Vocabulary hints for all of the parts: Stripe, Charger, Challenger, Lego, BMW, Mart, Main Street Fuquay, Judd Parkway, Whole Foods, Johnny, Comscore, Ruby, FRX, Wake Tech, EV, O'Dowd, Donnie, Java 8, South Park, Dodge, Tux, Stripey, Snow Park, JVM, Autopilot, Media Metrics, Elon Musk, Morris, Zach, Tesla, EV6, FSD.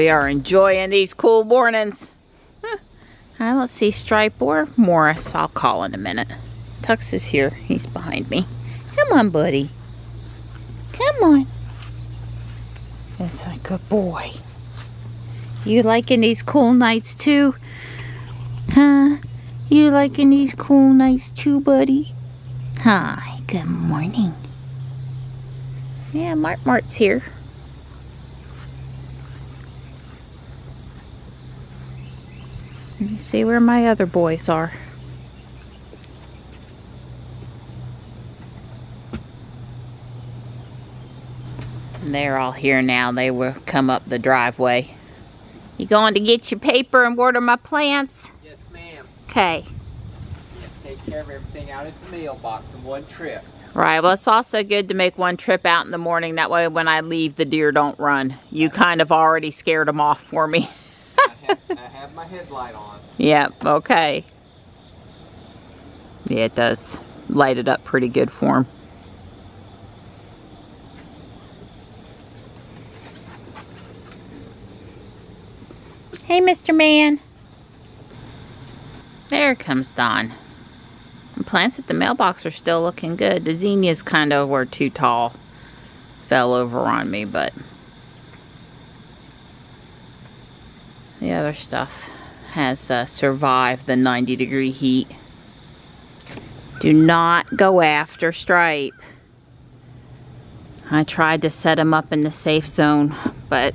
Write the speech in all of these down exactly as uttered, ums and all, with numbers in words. We are enjoying these cool mornings. Huh. Right, let's see, Stripe or Morris. I'll call in a minute. Tux is here. He's behind me. Come on, buddy. Come on. It's a good boy. You liking these cool nights too? Huh? You liking these cool nights too, buddy? Hi, good morning. Yeah, Mart Mart's here. Let me see where my other boys are. They're all here now. They will come up the driveway. You going to get your paper and water my plants? Yes, ma'am. Okay. You have to take care of everything out at the mailbox in one trip. Right. Well, it's also good to make one trip out in the morning. That way when I leave, the deer don't run. You kind of already scared them off for me. I, have, I have my headlight on. Yep. Yeah, okay. Yeah, it does light it up pretty good for them. Hey, Mister Man. There comes Don. The plants at the mailbox are still looking good. The zinnias kind of were too tall. Fell over on me, but the other stuff has uh, survived the ninety degree heat. Do not go after Stripe. I tried to set him up in the safe zone, but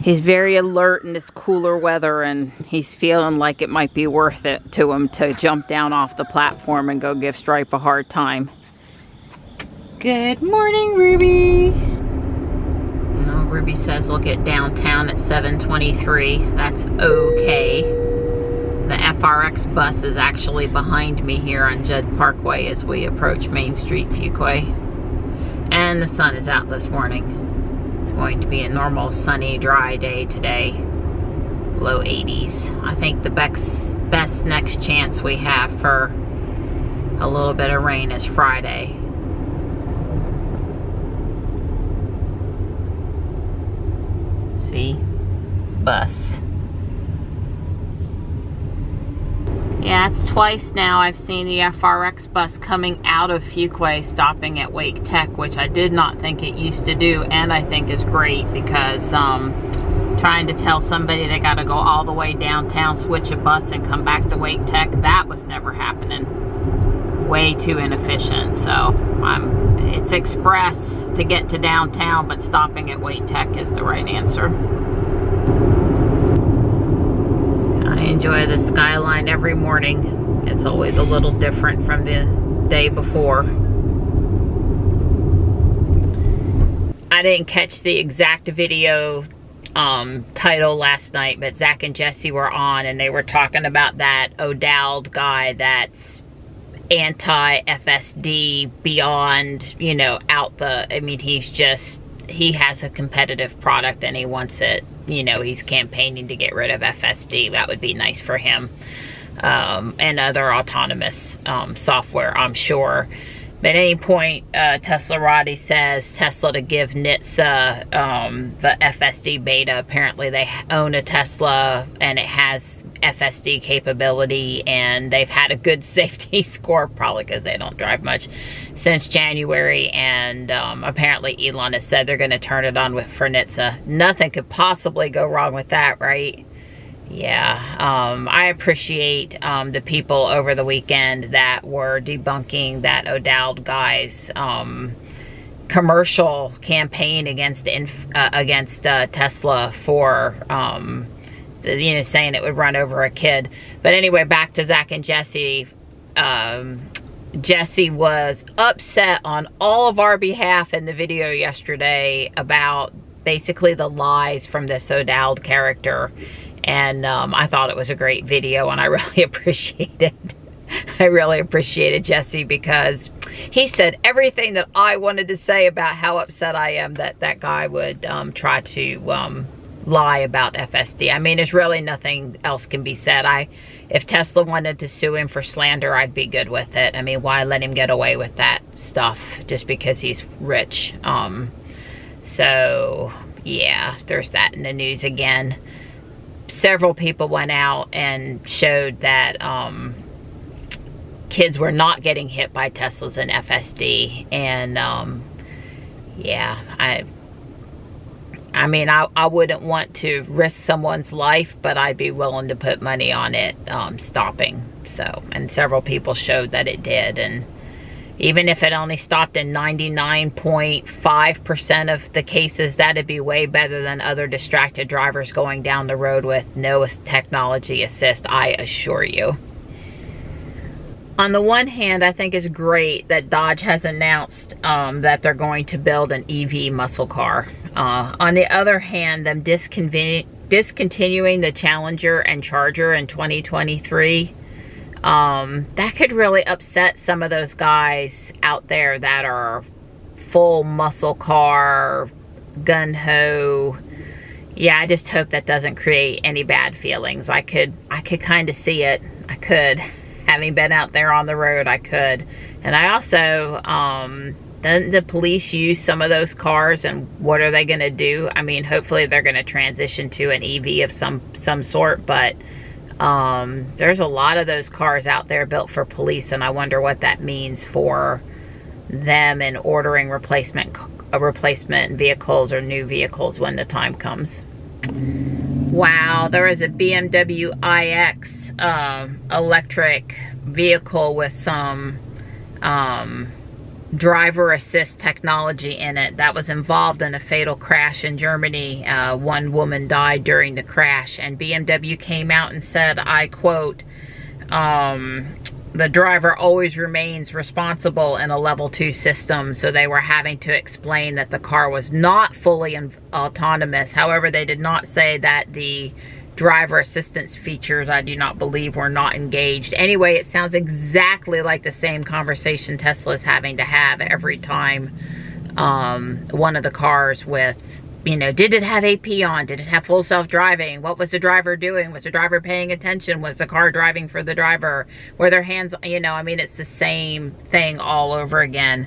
he's very alert in this cooler weather, and he's feeling like it might be worth it to him to jump down off the platform and go give Stripe a hard time. Good morning, Ruby. No, Ruby says we'll get downtown at seven twenty-three. That's okay. The F R X bus is actually behind me here on Judd Parkway as we approach Main Street Fuquay. And the sun is out this morning. Going to be a normal sunny dry day today, low eighties. I think the best best next chance we have for a little bit of rain is Friday. See, bus. Yeah, it's twice now I've seen the F R X bus coming out of Fuquay stopping at Wake Tech, which I did not think it used to do, and I think is great because um, trying to tell somebody they gotta go all the way downtown, switch a bus, and come back to Wake Tech, that was never happening. Way too inefficient, so I'm, it's express to get to downtown, but stopping at Wake Tech is the right answer. Enjoy the skyline every morning. It's always a little different from the day before. I didn't catch the exact video um, title last night, but Zach and Jesse were on and they were talking about that O'Dowd guy that's anti F S D beyond, you know, out the, I mean, he's just, he has a competitive product and he wants it. You know, he's campaigning to get rid of F S D. That would be nice for him. Um, and other autonomous um, software, I'm sure. But at any point, uh, Tesla Roddy says Tesla to give N H T S A um, the F S D beta. Apparently, they own a Tesla and it has F S D capability, and they've had a good safety score, probably because they don't drive much, since January. And um, apparently, Elon has said they're going to turn it on with for N H T S A. Nothing could possibly go wrong with that, right? Yeah, um, I appreciate um, the people over the weekend that were debunking that O'Dowd guy's um, commercial campaign against inf uh, against uh, Tesla for, um, the, you know, saying it would run over a kid. But anyway, back to Zach and Jesse. Um, Jesse was upset on all of our behalf in the video yesterday about basically the lies from this O'Dowd character. And um, I thought it was a great video, and I really appreciated it. I really appreciated Jesse because he said everything that I wanted to say about how upset I am that that guy would um, try to um, lie about F S D. I mean, there's really nothing else can be said. I, if Tesla wanted to sue him for slander, I'd be good with it. I mean, why let him get away with that stuff just because he's rich? Um, so... yeah, there's that in the news again. Several people went out and showed that um, kids were not getting hit by Teslas and F S D. And um, yeah, I I mean, I, I wouldn't want to risk someone's life, but I'd be willing to put money on it um, stopping. So, and several people showed that it did. And even if it only stopped in ninety-nine point five percent of the cases, that'd be way better than other distracted drivers going down the road with no technology assist, I assure you. On the one hand, I think it's great that Dodge has announced um, that they're going to build an E V muscle car. Uh, on the other hand, them disconveni- discontinuing the Challenger and Charger in twenty twenty-three, um, that could really upset some of those guys out there that are full muscle car, gung-ho. Yeah, I just hope that doesn't create any bad feelings. I could, I could kind of see it. I could. Having been out there on the road, I could. And I also, um, doesn't the police use some of those cars, and what are they going to do? I mean, hopefully they're going to transition to an E V of some, some sort, but um, there's a lot of those cars out there built for police, and I wonder what that means for them in ordering replacement, uh, replacement vehicles or new vehicles when the time comes. Wow, there is a B M W iX um, electric vehicle with some um, driver assist technology in it that was involved in a fatal crash in Germany. Uh, one woman died during the crash, and B M W came out and said, I quote, um, the driver always remains responsible in a level two system. So they were having to explain that the car was not fully autonomous. However, they did not say that the driver assistance features, I do not believe, were not engaged. Anyway, it sounds exactly like the same conversation Tesla is having to have every time um, one of the cars with, you know, did it have A P on? Did it have full self-driving? What was the driver doing? Was the driver paying attention? Was the car driving for the driver? Were their hands, you know, I mean, it's the same thing all over again.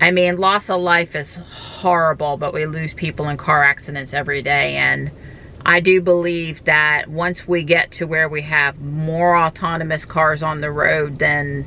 I mean, loss of life is horrible, but we lose people in car accidents every day. And I do believe that once we get to where we have more autonomous cars on the road than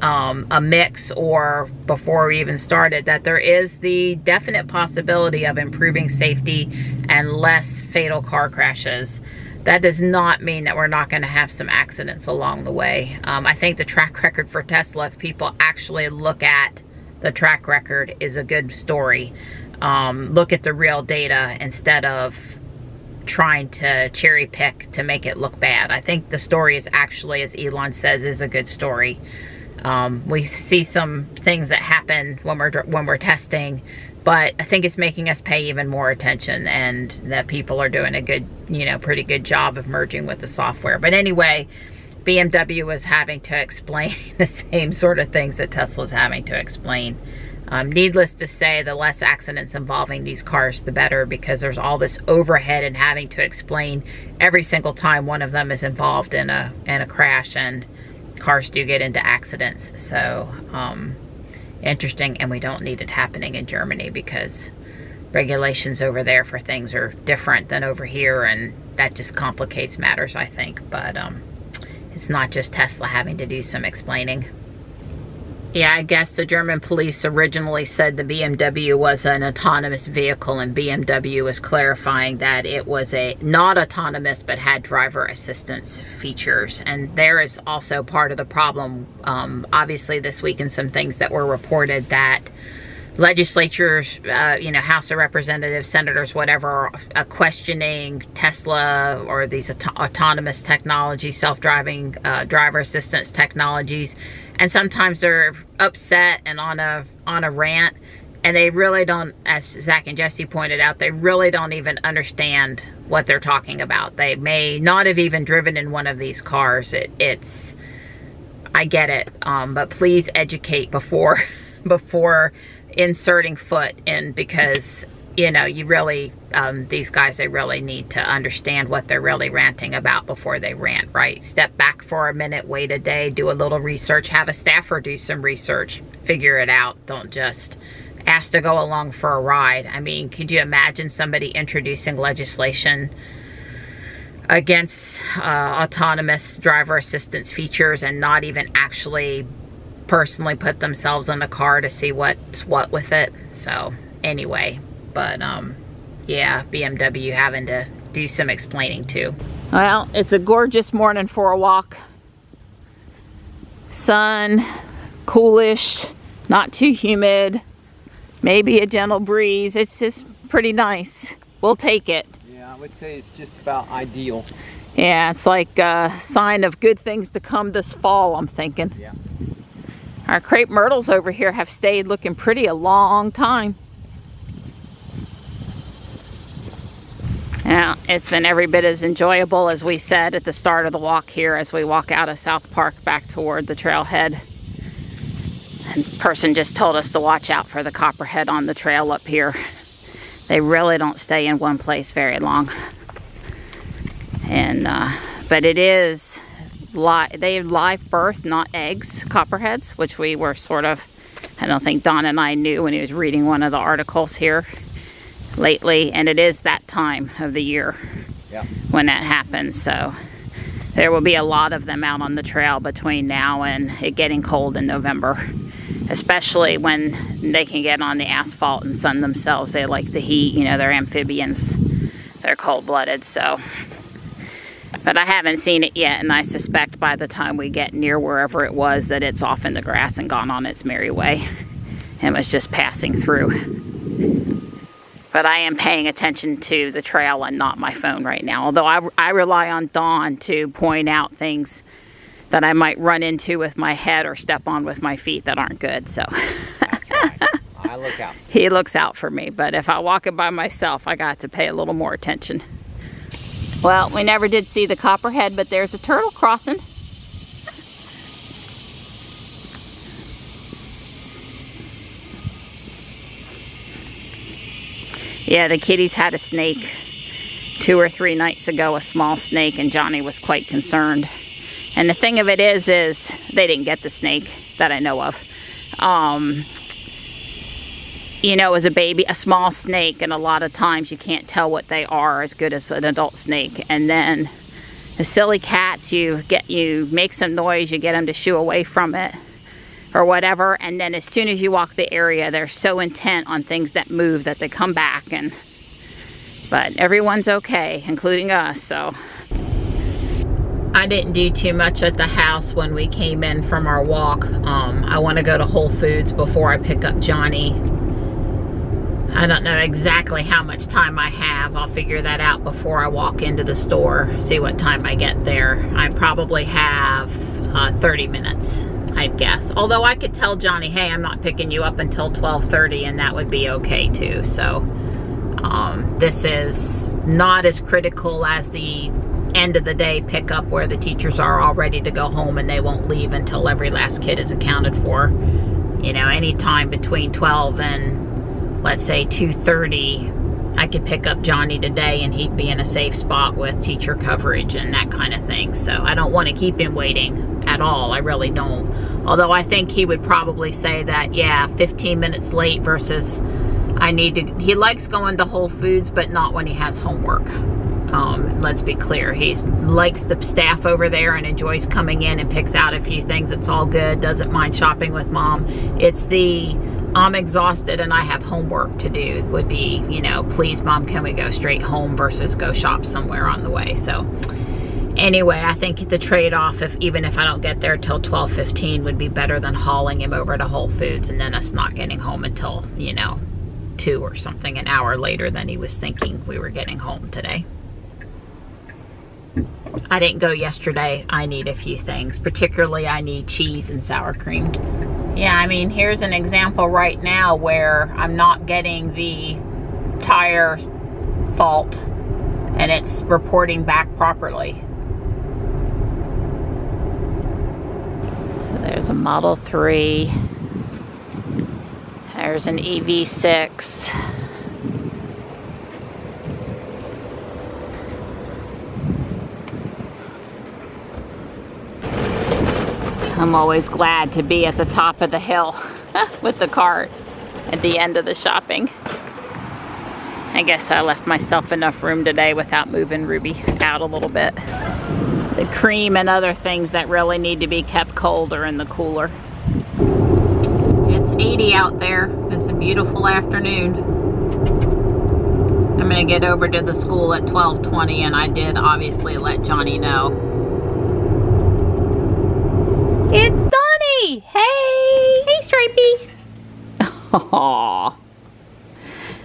Um, a mix or before we even started, that there is the definite possibility of improving safety and less fatal car crashes. That does not mean that we're not going to have some accidents along the way. Um, I think the track record for Tesla, if people actually look at the track record, is a good story. Um, look at the real data instead of trying to cherry pick to make it look bad. I think the story is actually, as Elon says, is a good story. Um, we see some things that happen when we're, when we're testing, but I think it's making us pay even more attention, and that people are doing a good, you know, pretty good job of merging with the software. But anyway, B M W was having to explain the same sort of things that Tesla's having to explain. Um, needless to say, the less accidents involving these cars, the better, because there's all this overhead and having to explain every single time one of them is involved in a, in a crash, and cars do get into accidents. So um, interesting, and we don't need it happening in Germany because regulations over there for things are different than over here, and that just complicates matters, I think. But um, it's not just Tesla having to do some explaining. Yeah, I guess the German police originally said the B M W was an autonomous vehicle, and B M W was clarifying that it was a not autonomous but had driver assistance features. And there is also part of the problem. Um, obviously, this week in some things that were reported that legislatures, uh, you know, House of Representatives, senators, whatever, uh, questioning Tesla or these auto autonomous technology, self-driving, uh, driver assistance technologies. And sometimes they're upset and on a, on a rant, and they really don't, as Zach and Jesse pointed out, they really don't even understand what they're talking about. They may not have even driven in one of these cars. It, it's, I get it, um, but please educate before, before inserting foot in, because you know you really um these guys, they really need to understand what they're really ranting about before they rant. Right? Step back for a minute, wait a day, do a little research, have a staffer do some research, figure it out. Don't just has to go along for a ride. I mean, could you imagine somebody introducing legislation against uh, autonomous driver assistance features and not even actually personally put themselves in the car to see what's what with it? So anyway, but um, yeah, B M W having to do some explaining too. Well, it's a gorgeous morning for a walk. Sun, coolish, not too humid, maybe a gentle breeze. It's just pretty nice. We'll take it. Yeah, I would say it's just about ideal. Yeah, it's like a sign of good things to come this fall, I'm thinking. Yeah. Our crepe myrtles over here have stayed looking pretty a long time. Now, it's been every bit as enjoyable as we said at the start of the walk here as we walk out of South Park back toward the trailhead. And the person just told us to watch out for the copperhead on the trail up here. They really don't stay in one place very long. And, uh, but it is, li they live birth, not eggs, copperheads, which we were sort of, I don't think Don and I knew when he was reading one of the articles here lately, and it is that time of the year yeah. when that happens. So there will be a lot of them out on the trail between now and it getting cold in November, especially when they can get on the asphalt and sun themselves. They like the heat, you know, they're amphibians, they're cold-blooded. So, but I haven't seen it yet, and I suspect by the time we get near wherever it was that it's off in the grass and gone on its merry way and was just passing through. But I am paying attention to the trail and not my phone right now. Although I, I rely on Dawn to point out things that I might run into with my head or step on with my feet that aren't good. So I look out. He looks out for me. But if I walk it by myself, I got to pay a little more attention. Well, we never did see the copperhead, but there's a turtle crossing. Yeah, the kitties had a snake two or three nights ago, a small snake, and Johnny was quite concerned. And the thing of it is, is they didn't get the snake that I know of. Um, you know, as a baby, a small snake, and a lot of times you can't tell what they are as good as an adult snake. And then the silly cats, you get, you make some noise, you get them to shoo away from it or whatever, and then as soon as you walk the area, they're so intent on things that move that they come back. And but everyone's okay, including us. So I didn't do too much at the house when we came in from our walk. um I want to go to Whole Foods before I pick up Johnny. I don't know exactly how much time I have. I'll figure that out before I walk into the store, see what time I get there. I probably have uh, thirty minutes, I'd guess. Although I could tell Johnny, hey, I'm not picking you up until twelve thirty, and that would be okay too. So um, this is not as critical as the end of the day pickup where the teachers are all ready to go home and they won't leave until every last kid is accounted for. You know, any time between twelve and let's say two thirty, I could pick up Johnny today and he'd be in a safe spot with teacher coverage and that kind of thing. So I don't want to keep him waiting at all. I really don't. Although I think he would probably say that, yeah, fifteen minutes late versus I need to. He likes going to Whole Foods, but not when he has homework. Um, let's be clear. He likes the staff over there and enjoys coming in and picks out a few things. It's all good. Doesn't mind shopping with mom. It's the I'm exhausted and I have homework to do would be, you know, please mom, can we go straight home versus go shop somewhere on the way. So anyway, I think the trade-off, if even if I don't get there till twelve fifteen, would be better than hauling him over to Whole Foods and then us not getting home until, you know, two or something, an hour later than he was thinking we were getting home today. I didn't go yesterday. I need a few things. Particularly, I need cheese and sour cream. Yeah, I mean, here's an example right now where I'm not getting the tire fault and it's reporting back properly. There's a Model three. There's an E V six. I'm always glad to be at the top of the hill with the cart at the end of the shopping. I guess I left myself enough room today without moving Ruby out a little bit. The cream and other things that really need to be kept cold are in the cooler. It's eighty out there. It's a beautiful afternoon. I'm gonna get over to the school at twelve twenty, and I did obviously let Johnny know. It's Donnie! Hey! Hey, Stripey! Aww.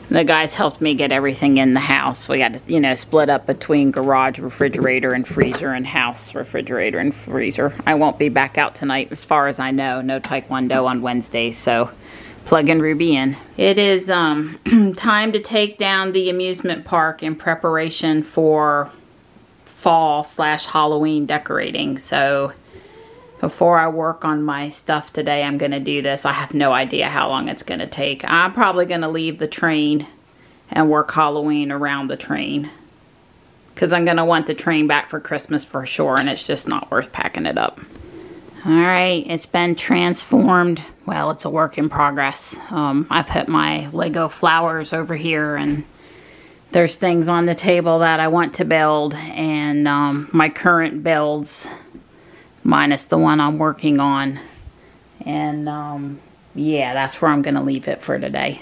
The guys helped me get everything in the house. We got to, you know, split up between garage, refrigerator, and freezer, and house, refrigerator, and freezer. I won't be back out tonight, as far as I know. No Taekwondo on Wednesday, so plugging Ruby in. It is um, time to take down the amusement park in preparation for fall slash Halloween decorating, so... Before I work on my stuff today, I'm going to do this. I have no idea how long it's going to take. I'm probably going to leave the train and work Halloween around the train. Because I'm going to want the train back for Christmas for sure, and it's just not worth packing it up. Alright, it's been transformed. Well, it's a work in progress. Um, I put my Lego flowers over here, and there's things on the table that I want to build. And um, my current builds... minus the one I'm working on. And, um, yeah, that's where I'm going to leave it for today.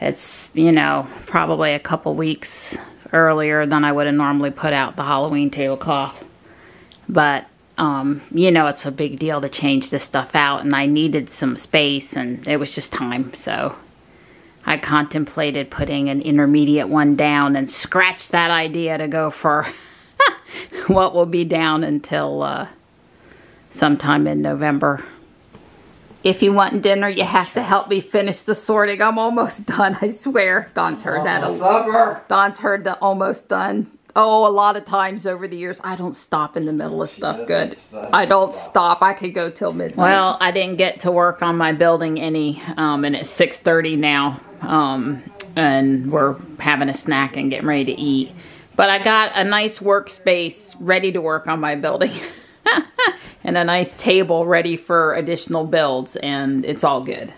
It's, you know, probably a couple weeks earlier than I would have normally put out the Halloween tablecloth. But, um, you know, it's a big deal to change this stuff out. And I needed some space, and it was just time. So, I contemplated putting an intermediate one down and scratched that idea to go for what will be down until... Uh, sometime in November. If you want dinner, you have to help me finish the sorting. I'm almost done, I swear. Don's heard that a lot. Don's heard the almost done. Oh, a lot of times over the years. I don't stop in the middle of stuff, good. I don't stop. I could go till midnight. Well, I didn't get to work on my building any, um, and it's six thirty now, um, and we're having a snack and getting ready to eat. But I got a nice workspace ready to work on my building. And a nice table ready for additional builds, and it's all good.